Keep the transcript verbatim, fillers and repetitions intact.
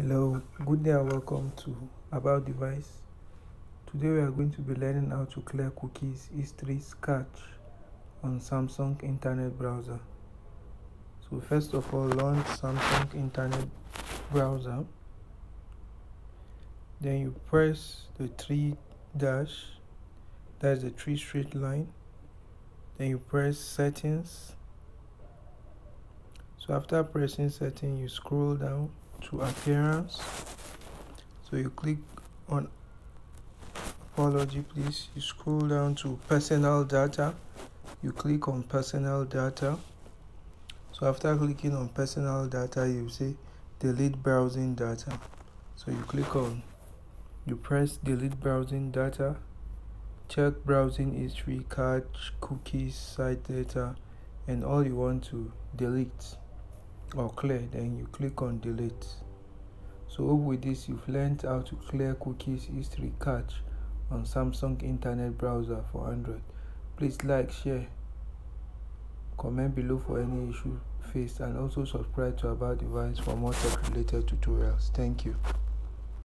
Hello, good day and welcome to About Device. Today we are going to be learning how to clear cookies history cache on Samsung Internet Browser. So first of all, launch Samsung Internet Browser. Then you press the three dash, that's the three straight line. Then you press settings. So after pressing settings, you scroll down to appearance. So you click on apology please, you scroll down to personal data, you click on personal data. So after clicking on personal data, you say delete browsing data, so you click on, you press delete browsing data, check browsing history, cache, cookies, site data, and all you want to delete or clear, then you click on delete. So with this, you've learned how to clear cookies history cache on Samsung Internet Browser for Android. Please like, share, comment below for any issue faced, and also subscribe to About Device for more tech related tutorials. Thank you.